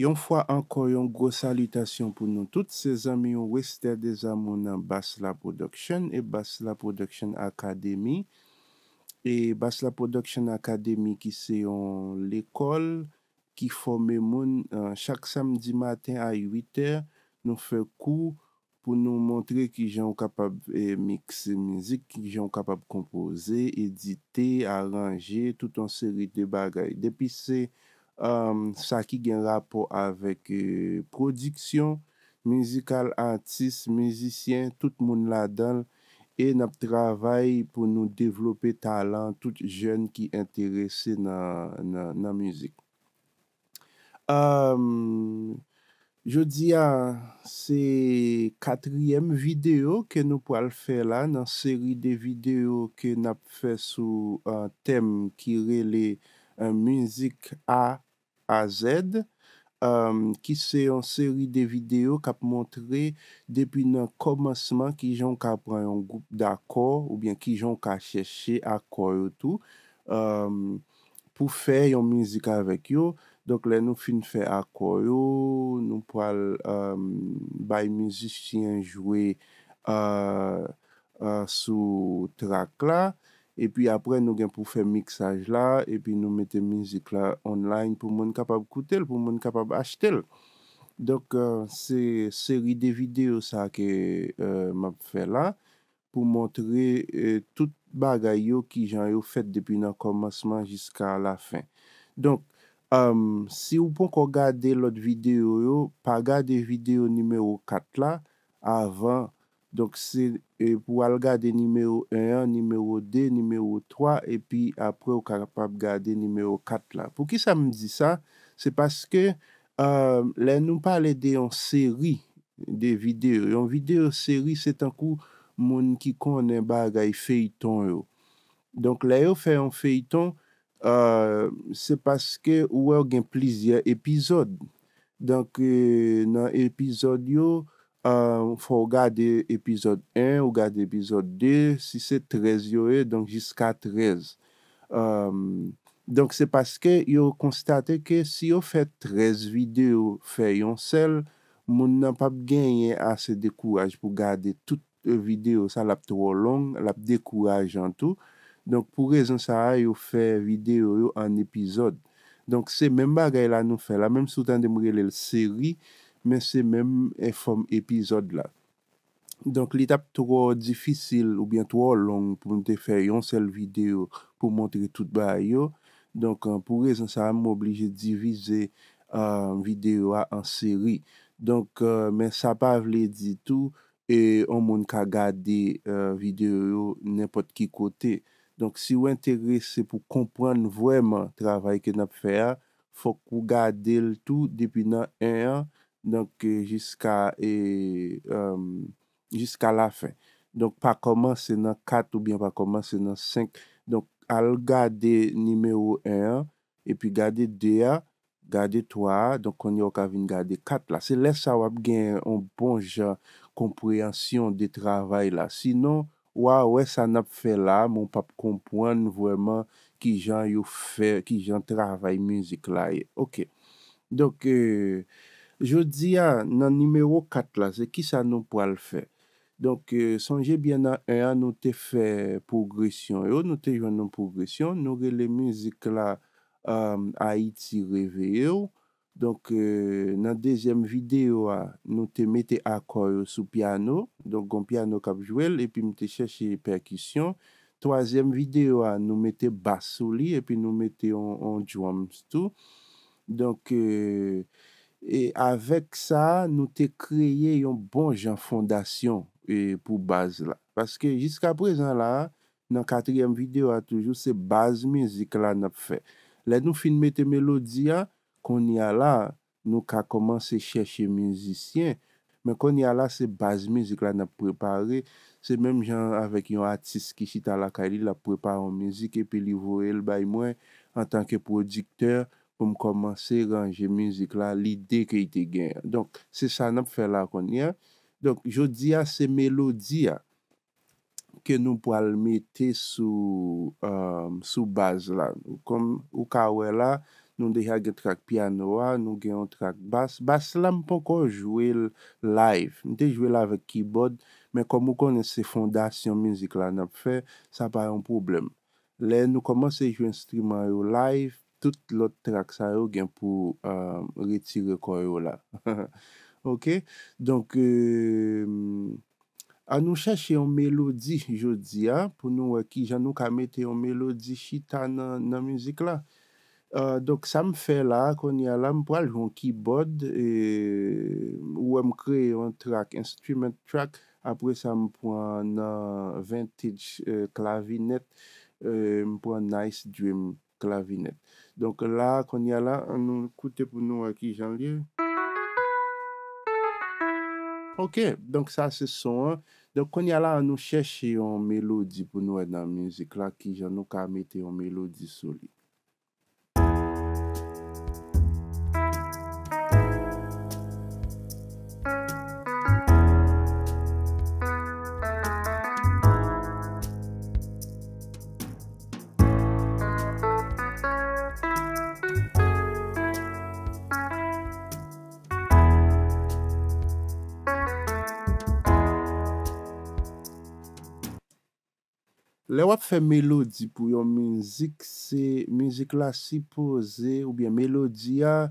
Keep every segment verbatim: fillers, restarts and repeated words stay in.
Une fois encore, une grosse salutation pour nous tous ces amis au Wester Desamours dans Basla Production et Basla Production Academy. Et Basla Production Academy qui c'est l'école qui forme moun euh, chaque samedi matin à huit heures, nous fait cours pour nous montrer qui sont capables de mixer musique, qui sont capables de composer, éditer, arranger, toute une série de bagages. Depuis c'est Um, ça qui a un rapport avec euh, production, musical, artiste, musicien, tout le monde là-dedans. Et notre travail pour nous développer talent, tout jeune qui est intéressé dans la musique. Um, je dis à c'est quatrième vidéo que nous pourrons faire là, dans la série de vidéos que nous avons fait sur un thème qui relève la musique A à Z, um, qui c'est une série de vidéos qui a montré depuis le commencement qui j'en prend un groupe d'accords ou bien qui j'en cherché accords et tout um, pour faire une musique avec eux. Donc là nous fin faire accords, nous pouvons um, by musiciens jouer uh, uh, sous track là. Et puis après, nous avons pour faire mixage là, et puis nous mettons musique là online pour les gens capables d'écouter, pour les gens capables d'acheter. Donc, euh, c'est série de vidéos ça que euh, m'a fait là, pour montrer euh, tout bagaille qui j'ai fait depuis le commencement jusqu'à la fin. Donc, euh, si vous pouvez regarder l'autre vidéo, pas regarder vidéo numéro quatre là, avant. Donc, c'est pour regarder numéro un, numéro deux, numéro trois, et puis après, on est capable de garder numéro quatre là. Pour qui ça me dit ça? C'est parce que euh, là, nous parlons d'une série de vidéos. Une vidéo série, c'est un coup, moun qui connaît bagay feuilleton yo. Donc, là, on fait un feuilleton, euh, c'est parce que ou a plusieurs épisodes. Donc, euh, dans l'épisode, yo, il euh, faut regarder épisode un, regarder épisode deux, si c'est treize, donc jusqu'à treize. Euh, donc c'est parce que vous constatez que si vous faites treize vidéos, fait une seule, vous n'avez pas gagné assez de courage pour garder toute vidéo, ça l'a trop long, l'a décourage en tout. Donc pour raison ça, vous faites vidéo en épisode. Donc c'est même bagaille là nous fait, la même sous temps de la série. Mais c'est même un épisode là. Donc l'étape trop difficile ou bien trop longue pour nous faire une seule vidéo pour montrer tout le. Donc pour raison ça, je suis obligé de diviser la euh, vidéo en série. Donc, euh, mais ça ne veut pas dire tout et on peut regarder la euh, vidéo n'importe qui côté. Donc si vous êtes intéressé pour comprendre vraiment le travail que nous avons fait, il faut que vous gardiez le tout depuis un an. Donc, jusqu'à euh, jusqu'à la fin. Donc, pas commencer dans quatre ou bien pas commencer dans cinq. Donc, al garder numéro un et puis garder deux, garder trois. Donc, on y a qu'à garder quatre là. C'est là ça va gagner une bonne compréhension du travail là. Sinon, ouais, ouais, ça n'a pas fait là. Mon papa comprend vraiment qui j'en fait, qui j'en travaille musique là. Ok. Donc, euh, je dis, ah, dans le numéro quatre, là, c'est qui ça nous pour le faire? Donc, euh, songez bien à un, nous te fait progression. Yo, nous te jouons en progression. Nous avons les musiques là, euh, Haïti réveillé. Donc, euh, dans la deuxième vidéo, ah, nous te mettez accord sous piano. Donc, on piano cap jouel, et puis nous te chercher percussion. Troisième vidéo, ah, nous mettez basse sous lit, et puis nous mettez en drums tout. Donc, euh, et avec ça, nous avons créé une bonne fondation et pour base là. Parce que jusqu'à présent, là, dans la quatrième vidéo, a toujours c'est base musique là nous fait. Là, nous finissons mettre mélodie qu'on y a là, nous avons commencé à chercher musicien. Mais qu'on y a là, c'est base musique là nous préparé. C'est même genre avec un artiste qui chita la Kali, la prépare en musique et puis il voit elle by moi en tant que producteur. Pour commencer à ranger musique là, l'idée qu'il était gagné. Donc, c'est ça qu'on fait là qu'on y a. Donc, je dis à ces mélodies que nous pouvons mettre sous euh, sous base là. Comme au cas où là, nous déjà un track piano, nous avons un track basse. Basse là, je peux pas jouer live. Je joue là avec keyboard, mais comme vous connaissez fondation musique là, nous fait, ça pas un problème. Là, nous commençons à jouer instrument live, tout l'autre track ça y pour euh, retirer quoi là. OK? Donc euh, à nous chercher une mélodie, je dis, hein, pour nous qui j'en nous qu'à mettre une mélodie chita dans la musique là. Euh, donc ça me fait là qu'on y a là pour aller un keyboard et ou me créer un track, instrument track, après ça me prend un vintage euh, clavinette, euh, me prend nice dream clavinette. Donc là qu'on y a là, on nous écoute pour nous qui j'en lieu. OK, donc ça c'est son. Hein? Donc on y a là, on nous cherche une mélodie pour nous dans la musique là qui j'en nous qu'à mettre une mélodie solide. Le wap fait mélodie pour yon musique, c'est musique la supposée, ou bien mélodie a,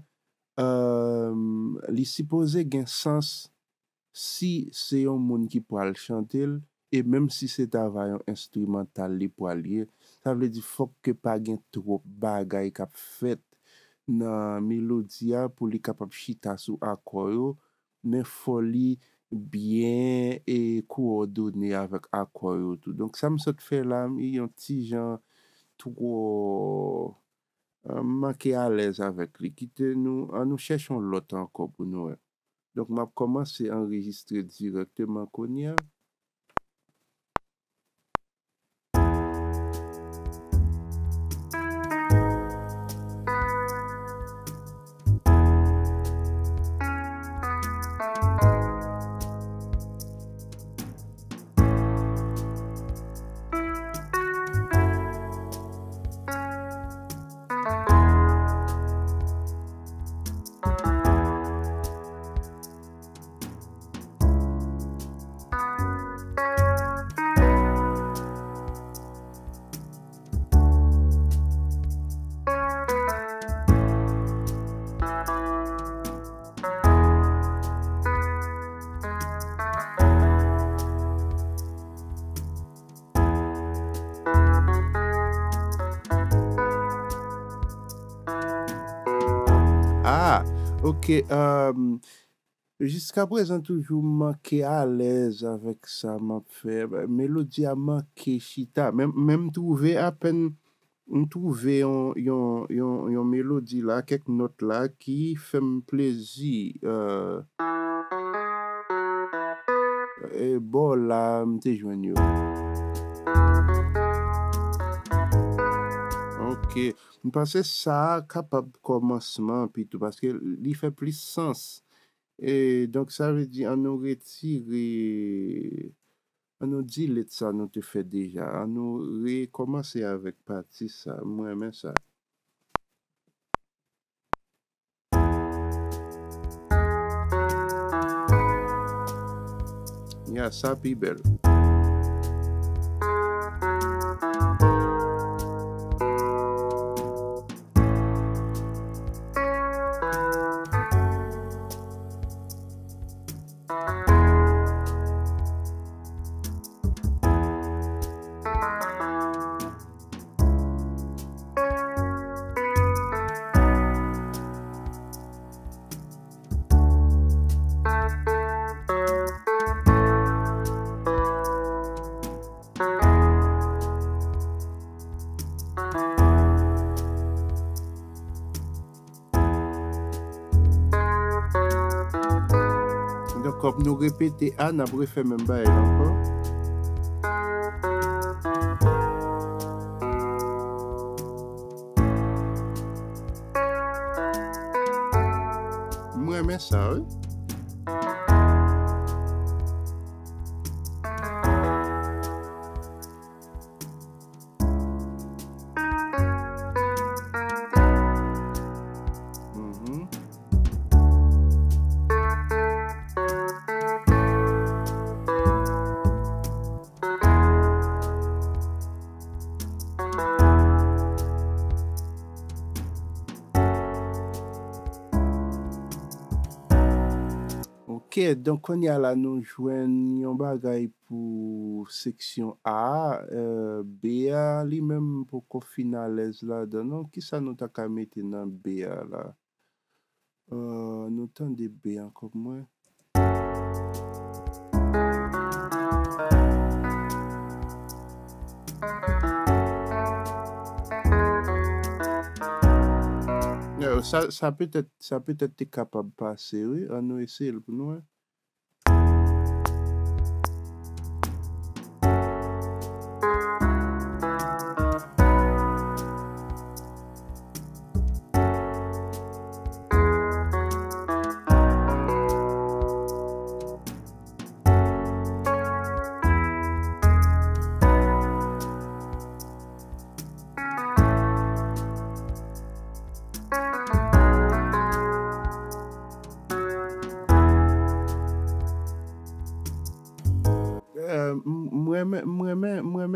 euh, li supposée gen sens si c'est yon moun ki pou al chante l, et même si c'est travail instrumental li pou al liye, ça veut dire faut que pas gen trop bagay kap fait nan mélodie a pour li capable chita sou akor yo, mais faut li bien et coordonné avec Aquario tout. Donc ça me saute fait là, il y a un petit genre trop euh, manqué à l'aise avec lui. Quittez nous, nous cherchons l'autre encore pour nous. Donc m'a commencé à enregistrer directement Konya. Okay, um, jusqu'à présent, toujours manqué à l'aise avec ça, m'a fait. Mélodie a manqué chita. Même, même trouver à peine, trouver yon, yon, yon, yon mélodie là, quelques notes là, qui fait me plaisir. Euh, et bon, là, m'te joigne. Ok. Je pense que ça a capable de commencement, parce que il fait plus sens. Et donc, ça veut dire qu'on nous retire, on nous dit que ça nous te fait déjà. On nous recommence avec partie ça, moi-même ça. Il y a ça, puis belle. Comme nous répéter A, n'a pas fait même bail encore. Moi, mais ça, oui. Ok, donc on y a là, nous joignons bagaille pour section A, euh, B A, lui-même pour qu'on finalise là-dedans. Qui ça nous t'a qu'à mettre dans B A là? Euh, nous t'en de B A encore moins. Ça, ça peut être, ça peut être capable de passer, oui. On nous essaie pour nous.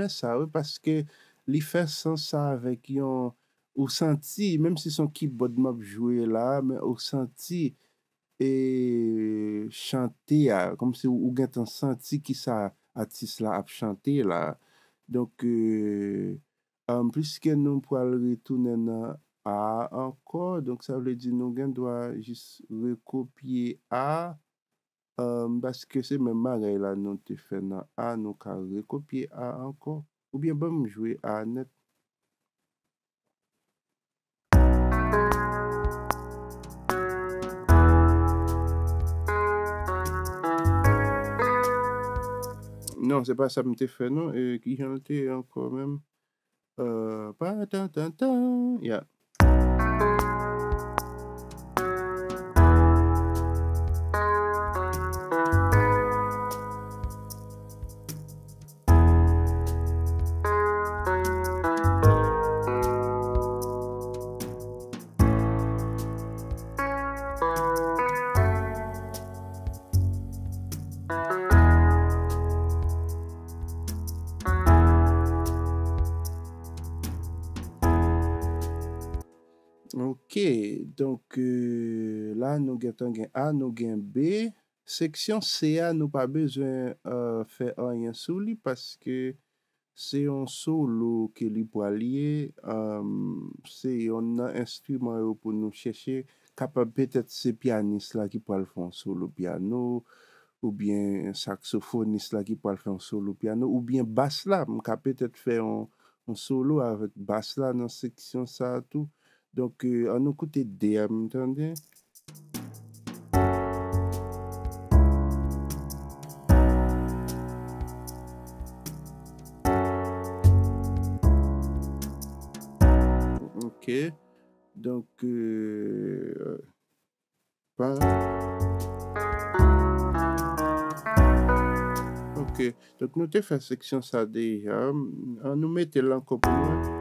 Ça, oui, parce que les faire sans ça avec yon, ou senti, même si son keyboard m'a joué là, mais au senti et chanter, comme si ou gâte un senti qui ça artiste là a chanté là. Donc, euh, en plus que nous pouvons retourner à A encore, donc ça veut dire nous doit juste recopier A. Um, parce que c'est même pareil là, nous te fait dans A, nous allons recopier A encore, ou bien bon jouer A net. Non, c'est pas ça me te fait non, et qui chantait encore même. Euh, pa ta ta ta, yeah. Ok, donc euh, là nous avons A, nous avons B. Section C A, nous n'avons pas besoin euh, faire rien sur lui parce que c'est un solo que les poiliers, euh, c'est un instrument pour nous chercher, capable peut-être ces pianistes là qui peuvent faire un solo piano, ou bien saxophoniste là qui peuvent faire un solo piano, ou bien basse là, peut-être faire un, un solo avec basse là dans section ça tout. Donc, euh, on écoute D, vous entendez? Ok. Donc, euh, pas. Ok. Donc, nous te faisons section ça déjà. On nous mette là encore pour moi.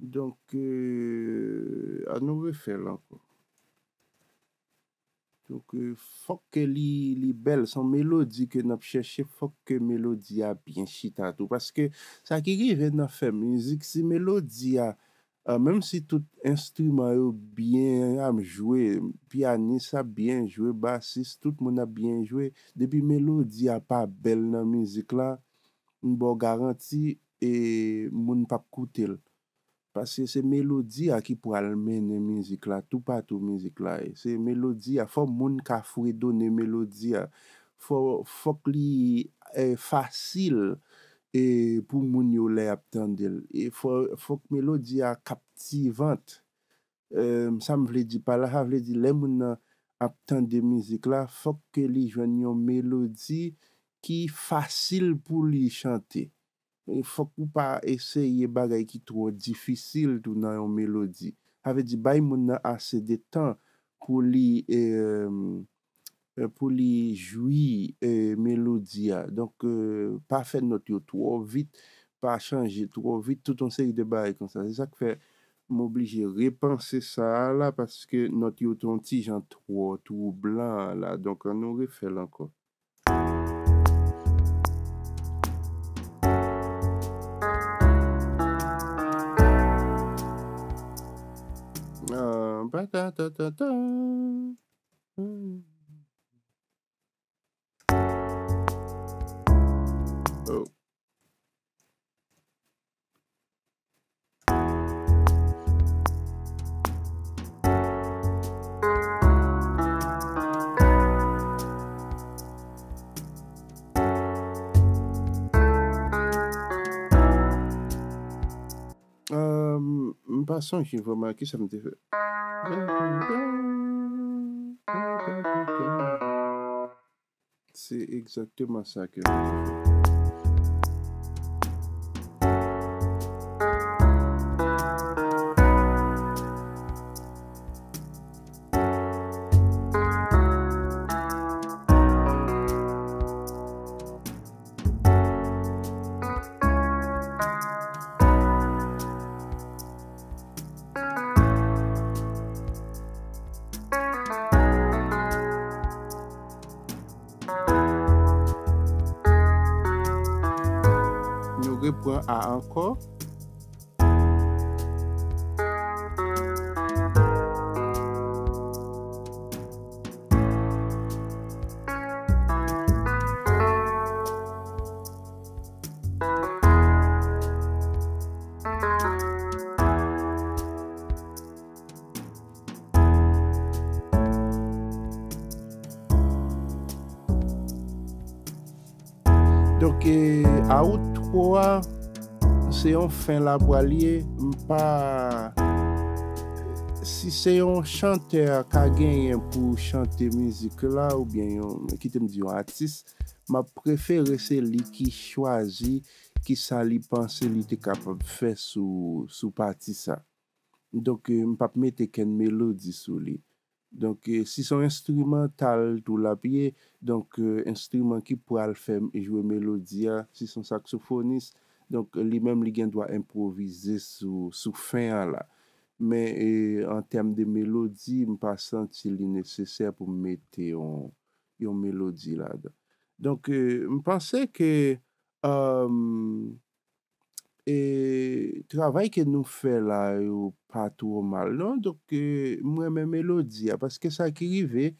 Donc, euh, à nous refaire là encore. Donc, il euh, faut que les, les belles sont mélodies que nous cherchons, il faut que mélodie a bien chita tout. Parce que ça qui arrive dans la musique, si mélodie a, euh, même si tout instrument est bien joué, pianiste a bien joué, bassiste, tout le monde a bien joué, depuis mélodie a pas belle dans la musique là, une bonne garantie et moun pas coûter. Parce que c'est mélodie qui pourra mener musique là, tout partout musique là. C'est mélodie, faut moun ka foué donner mélodie, faut faut que li est facile et pour moun yo lè attendre. Et faut faut que mélodie captivante. Euh, ça me veut dire pas là, ça veut dire les moun attendre musique là, faut que li joigne une mélodie qui facile pour li chanter. Il faut pas essayer des choses qui sont trop difficiles dans une mélodie. avait dit bay moun nan assez de temps pour lui euh, pour lui jouir euh, mélodie. Donc euh, pas faire note trop vite, pas changer trop vite, toute une série de bails comme ça. C'est ça qui fait m'obliger repenser ça là parce que notre ton petit genre trop tout blanc là. Donc on aurait fait encore. Ta ta ta ta. Mm. Oh. Um, passons, j'ai vraiment qui ça me fait. C'est exactement ça que je fais. Point A encore. Donc à out trois, c'est en fin la boilier, pas si c'est un chanteur qui a gagné pour chanter musique là ou bien qui te me dit un artiste, ma préférée c'est lui qui choisit qui ça lui pense lui était capable de faire sous sous partie ça. Donc on pas mettre qu'une mélodie sur lui. Donc, euh, si son instrumental tout la pied, donc euh, instrument qui pourra le faire jouer mélodie, si son saxophoniste, donc lui-même lui doit improviser sous sous fin là. Mais euh, en termes de mélodie, je ne pas senti nécessaire pour mettre une une mélodie là. Donc, euh, je pensais que euh, et travail que nous fait là pas trop mal non donc euh, moi même mélodie parce que ça qui arrive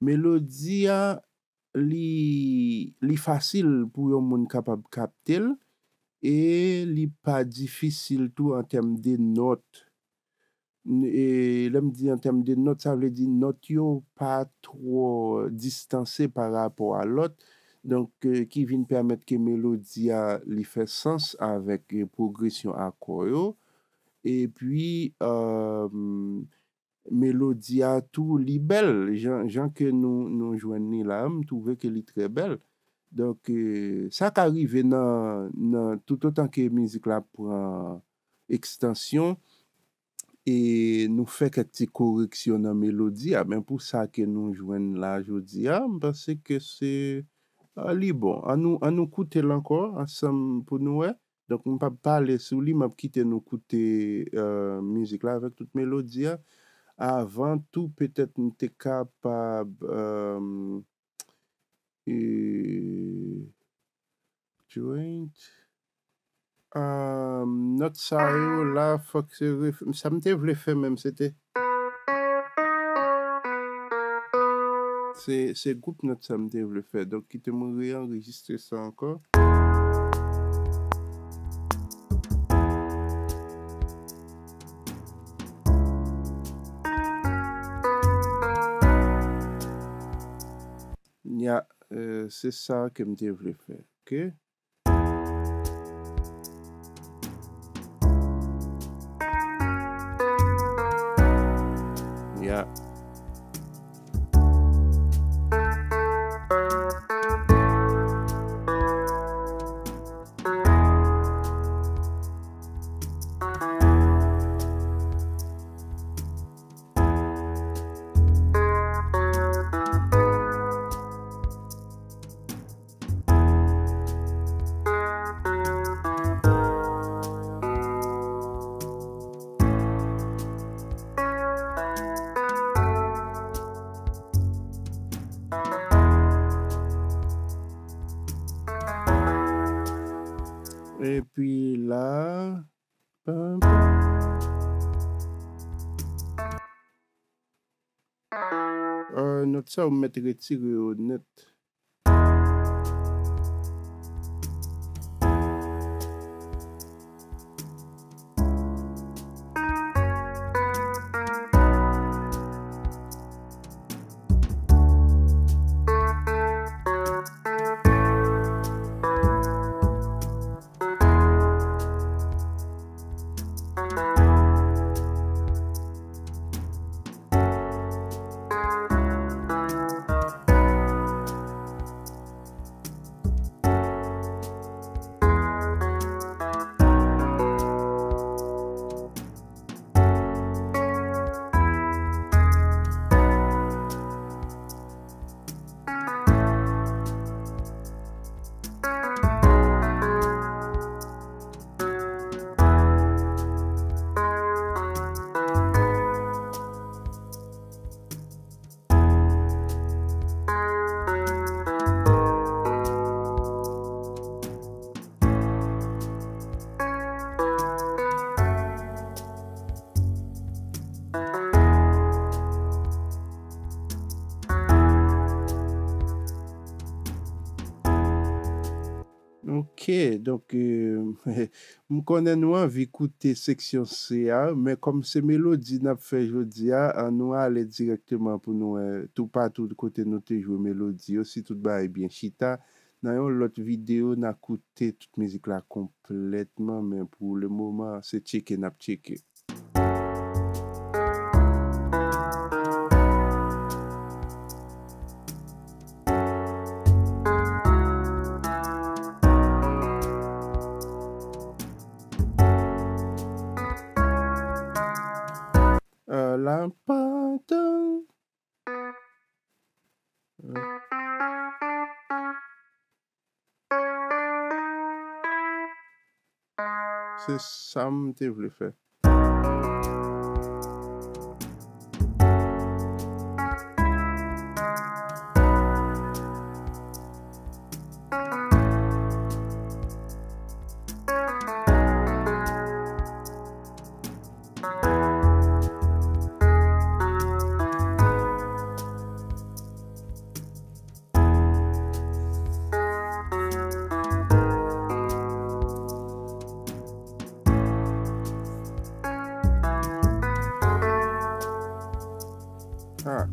mélodie li li facile pour un monde capable capter et li pas difficile tout en termes de notes et là me dit en termes de notes ça veut dire note yo pas trop distancé par rapport à l'autre. Donc, euh, qui vient permettre que mélodie lui fait sens avec euh, progression à choreo. Et puis, euh, mélodie à tout, li belle. Jean, Jean que nous, nous joignons là, je trouve qu'elle est très belle. Donc, euh, ça qui arrive dans, dans, tout autant que la musique là prend extension et nous fait quelques corrections dans la mélodie. Même pour ça que nous joignons là, je dis, parce que c'est. Ali bon, à nous, à nous écouter encore, ensemble pour nous. Donc, on ne peut pas parler sur lui, mais quitter nous écouter euh, musique là avec toute mélodie. Avant tout, peut-être nous sommes capables. Euh, et, joint. Euh, notre saio là, faut que ça me devait faire même, c'était. C'est ce groupe notre samedi le fait donc qui te m'aurait enregistré ça encore. Yeah, euh, c'est ça que me devrait faire, ok? Yeah. Euh, notre ça, on met retiré au net. Ok, donc, euh, je connais nous envie d'écouter section C A, mais comme c'est mélodie n'a fait aujourd'hui, nous allons directement pour nous, euh, tout partout de côté nous jouer mélodie. Si tout va bien, Chita, dans l'autre vidéo, nous avons écouté toute musique là complètement, mais pour le moment, c'est checké, n'a pas checké. C'est ça que je voulais faire. Ah.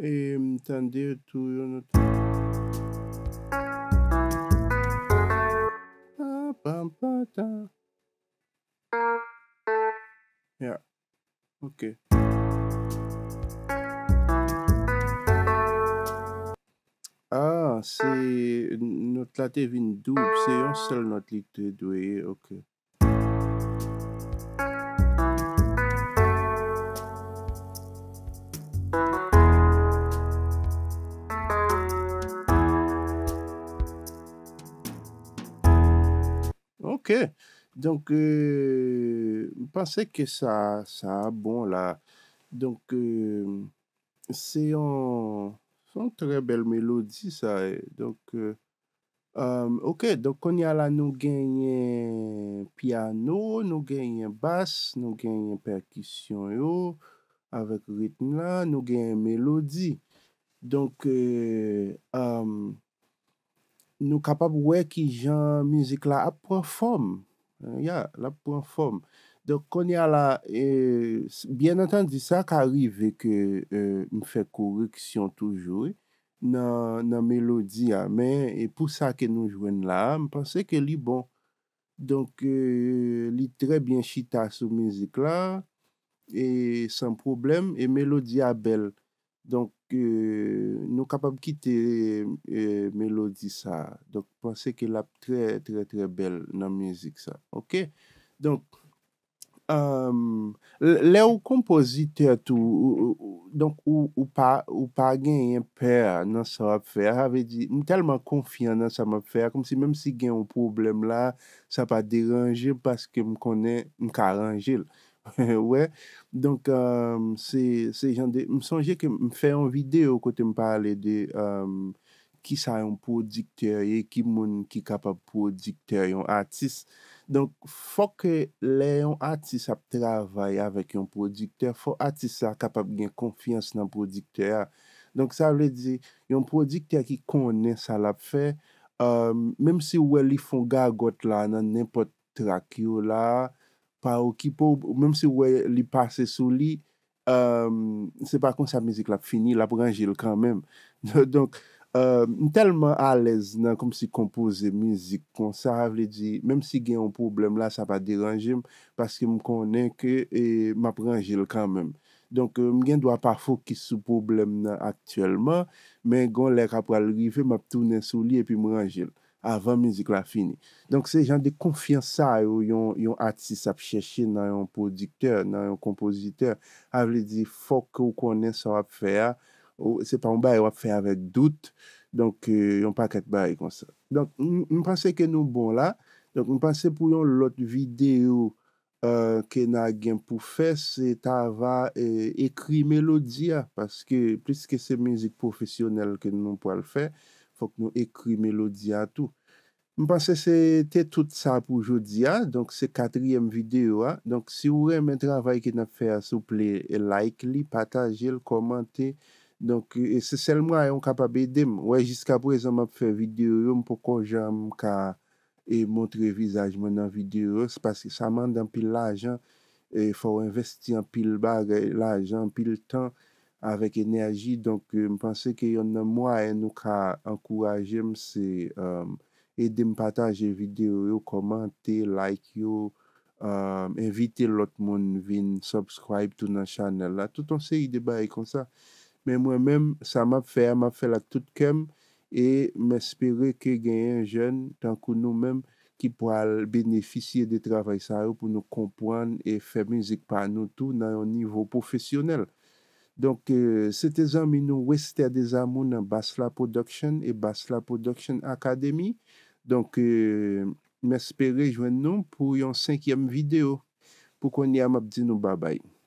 Et m'tendez tout notre. Ah, pam, pam, pam. Yeah. Ok. Ah, c'est notre la devine double, c'est un seul notre litre de doué, ok. Ok, donc euh, je pensais que ça, ça bon là. Donc euh, c'est une un très belle mélodie ça. Donc euh, um, ok, donc on y a là nous gagnons piano, nous gagnons basse, nous gagnons percussion yo, avec rythme là, nous gagnons mélodie. Donc euh, um, nous capables ouais qui genre musique là à prendre forme ya yeah, la prend forme. Donc on y a là euh, bien entendu ça qu'arrive que euh, me fait correction toujours dans dans mélodie hein. Mais et pour ça que nous jouons là je pensais que li bon donc euh, li très bien chita sur musique là et sans problème et mélodie à belle. Donc Euh, nous capables de quitter euh, mélodie ça. Donc, pensez que la très, très, très belle dans la musique ça. OK? Donc, euh, les compositeurs, tout, donc, ou, ou pas, ou pas gagner un père dans ça va faire. Avait dit, tellement confiant dans ça va faire, comme si même si j'ai un problème là, ça pas déranger parce que me connais, me arranger. Ouais, donc euh, c'est genre de. Je me songeais que je fais une vidéo quand je me parlais de euh, qui ça un producteur et qui est capable de producteur, un artiste. Donc, il faut que les artistes travaillent avec un producteur, il faut que l'artiste soit capable de confiance dans le producteur. Donc, ça veut dire un producteur qui connaît ça l'a fait, euh, même si ils font gargote là, dans n'importe track là, par même si ils passent sous lui, euh, c'est pas comme ça la musique là fini, la branche quand même. Donc, Euh, tellement à l'aise comme si composer musique comme ça, veut dire même si j'ai un problème là, ça va déranger parce que je connais que et m'apprendre quand même. Donc euh, je dois pas focus sur le problème là, actuellement, mais quand les après arriver, m'a tourner sur lui et puis me ranger avant musique la fini. Donc c'est genre de confiance ça yon yon artiste à chercher dans un producteur, dans un compositeur, ça veut dire faut que vous connaissez ça à faire. C'est pas un bail qu'on va faire avec doute, donc euh, on pas quatre bails comme ça. Donc on pensait que nous bon là, donc on pensait pour l'autre vidéo euh, que n'a gain pour faire c'est va euh, écrire mélodie parce que plus que c'est musique professionnelle que nous pour le faire, faut que nous écrire mélodie à tout. Je pense que c'était tout ça pour aujourd'hui. Donc, c'est la quatrième vidéo. Donc, si vous aimez le travail que nous faisons, s'il vous plaît, likez, partagez, commentez. Donc, c'est seulement qu'on est capable d'aider. Ouais, jusqu'à présent, je fais vidéo. Pourquoi j'aime montrer le visage dans la vidéo? C'est parce que ça demande un pile d'argent. Il faut investir un pile d'argent, un pile de temps avec énergie. Donc, je pense qu'il y a un moyen nous encourager. C'est. Et de me partager vidéo, commenter, like, yo, euh, inviter l'autre monde, vin, subscribe tout notre channel là, tout en série de bails comme ça. Mais moi-même, ça m'a fait, m'a fait la toute comme et m'espérer que gagne un jeune, tant que nous-mêmes, qui pourra bénéficier de travail ça pour nous comprendre et faire musique par nous tout dans un niveau professionnel. Donc, euh, c'était Zamino Wester Desamours dans Basla Production et Basla Production Academy. Donc, euh, m'espérez joindre nous pour une cinquième vidéo. Pour qu'on y a m'a dit nous bye bye.